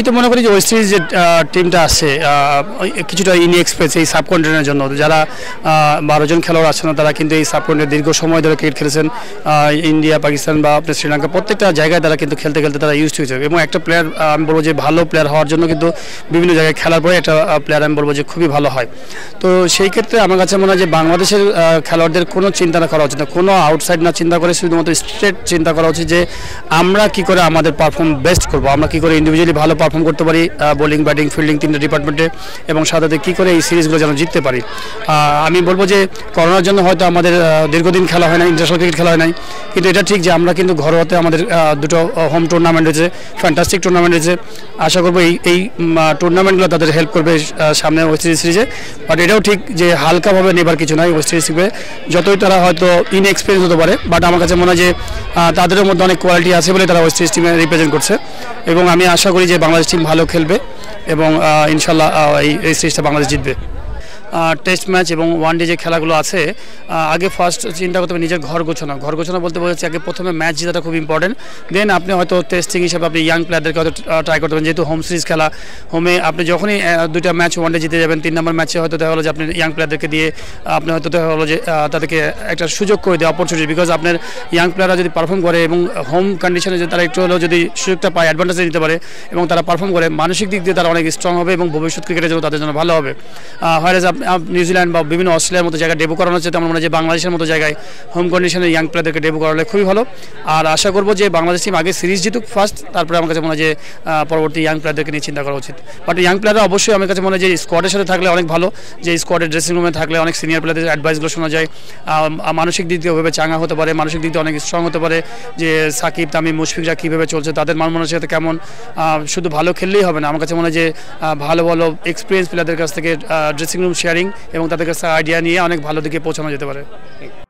আমি তো মনে করি যে ওয়েস্ট ইন্ডিজ যে টিমটা আছে কিছুটা ইনএক্সপেরিয়েন্স এই সাবকন্টিনেন্টের জন্য। যারা 12 জন খেলোয়াড় আছেন তারা কিন্তু এই সাবকন্টিনেন্টে দীর্ঘ সময় ধরে ক্রিকেট খেলেছেন, ইন্ডিয়া, পাকিস্তান বা শ্রীলঙ্কা প্রত্যেকটা জায়গায় তারা কিন্তু খেলতে খেলতে তারা ইউজ হয়েছে। এবং একটা প্লেয়ার আমি বলবো যে ভালো প্লেয়ার হওয়ার জন্য কিন্তু বিভিন্ন জায়গায় খেলার পরে একটা প্লেয়ার আমি বলবো যে খুবই ভালো হয়। তো সেই ক্ষেত্রে আমার কাছে মনে হয় যে বাংলাদেশের খেলোয়াড়দের কোনো চিন্তা না করা উচিত না, কোনো আউটসাইড না চিন্তা করে শুধুমাত্র স্ট্রেট চিন্তা করা উচিত যে আমরা কি করে আমাদের পারফর্ম বেস্ট করবো, আমরা কি করে ইন্ডিভিজুয়ালি ভালো পারফর্ম করতে পারি বোলিং, ব্যাটিং, ফিল্ডিং তিনটা ডিপার্টমেন্টে, এবং সাথে কী করে এই সিরিজগুলো যেন জিততে পারি। আমি বলবো যে করোনার জন্য হয়তো আমাদের দীর্ঘদিন খেলা হয় না, ইন্টারন্যাশনাল ক্রিকেট খেলা হয় নাই, কিন্তু এটা ঠিক যে আমরা কিন্তু ঘরোয়াতে আমাদের দুটো হোম টুর্নামেন্ট রয়েছে, ফ্যান্টাস্টিক টুর্নামেন্ট রয়েছে। আশা করবো এই টুর্নামেন্টগুলো তাদের হেল্প করবে সামনে ওয়েস্ট ইন্ডিজ সিরিজে। বাট এটাও ঠিক যে হালকাভাবে নেবার কিছু নয়, ওয়েস্ট ইন্ডিজ শিখবে যতই তারা হয়তো ইনএক্সপিরিয়েন্স হতে পারে, বাট আমার কাছে মনে হয় যে তাদেরও মধ্যে অনেক কোয়ালিটি আছে বলে তারা ওয়েস্ট ইন্ডিজ টিমে রিপ্রেজেন্ট করছে। এবং আমি আশা করি যে বাংলাদেশ টিম ভালো খেলবে এবং ইনশাল্লাহ এই সিরিজটা বাংলাদেশ জিতবে। টেস্ট ম্যাচ এবং ওয়ান ডে যে খেলাগুলো আছে আগে ফার্স্ট চিন্তা করতে হবে নিজের ঘর গোছানো বলতে বলছি আগে প্রথমে ম্যাচ জেতাটা খুব ইম্পর্টেন্ট। দেন আপনি হয়তো টেস্টিং হিসাবে আপনি ইয়াং প্লেয়ারদেরকে হয়তো ট্রাই করতে পারেন, যেহেতু হোম সিরিজ খেলা, হোমে আপনি যখনই দুইটা ম্যাচ ওয়ান ডে জিতে যাবেন 3 নম্বর ম্যাচে হয়তো দেখা হলো যে আপনি ইয়াং প্লেয়ারদেরকে দিয়ে আপনি হয়তো দেখা হলো যে তাদেরকে একটা সুযোগ করে দেওয়া, অপরচুনিটি, বিকজ আপনার ইয়াং প্লেয়াররা যদি পারফর্ম করে এবং হোম কন্ডিশনে যদি তারা একটু হলেও যদি সুযোগটা পায়, অ্যাডভান্টেজে নিতে পারে এবং তারা পারফর্ম করে, মানসিক দিক দিয়ে তারা অনেক স্ট্রং হবে এবং ভবিষ্যৎ ক্রিকেটের জন্য তাদের জন্য ভালো হবে। হয়রাজ নিউজিল্যান্ড বা বিভিন্ন অস্ট্রেলিয়ার মতো জায়গায় ডেবু করানো হচ্ছে, তেমন মনে হয় যে বাংলাদেশের মতো জায়গায় হোম কন্ডিশনে ইয়াং প্লেয়ারদেরকে ডেবু করালে খুবই ভালো। আর আশা করবো যে বাংলাদেশ টিম আগে সিরিজ জিতুক ফার্স্ট, তারপরে আমার কাছে মনে হয় যে পরবর্তী ইয়াং প্লেয়ারদেরকে নিয়ে চিন্তা করা উচিত। বাট ইয়াং প্লেয়াররা অবশ্যই আমার কাছে মনে হয় যে স্কোয়াডের সাথে থাকলে অনেক ভালো, যে স্কোয়াডের ড্রেসিং রুমে থাকলে অনেক সিনিয়র প্লেয়ারদের অ্যাডভাইসগুলো শোনা যায়, মানসিক দিক দিয়ে ওভাবে চাঙ্গা হতে পারে, মানসিক দিক দিয়ে অনেক স্ট্রং হতে পারে, যে সাকিব, তামিম, মুশফিকরা কীভাবে চলছে, তাদের মানসিক সাথে কেমন। শুধু ভালো খেললেই হবে না, আমার কাছে মনে হয় যে ভালো ভালো এক্সপিরিয়েন্স প্লেয়ারদের কাছ থেকে ড্রেসিং রুম শেয়ারিং এবং তাদের কাছে আইডিয়া নিয়ে অনেক ভালো দিকে পৌঁছানো যেতে পারে।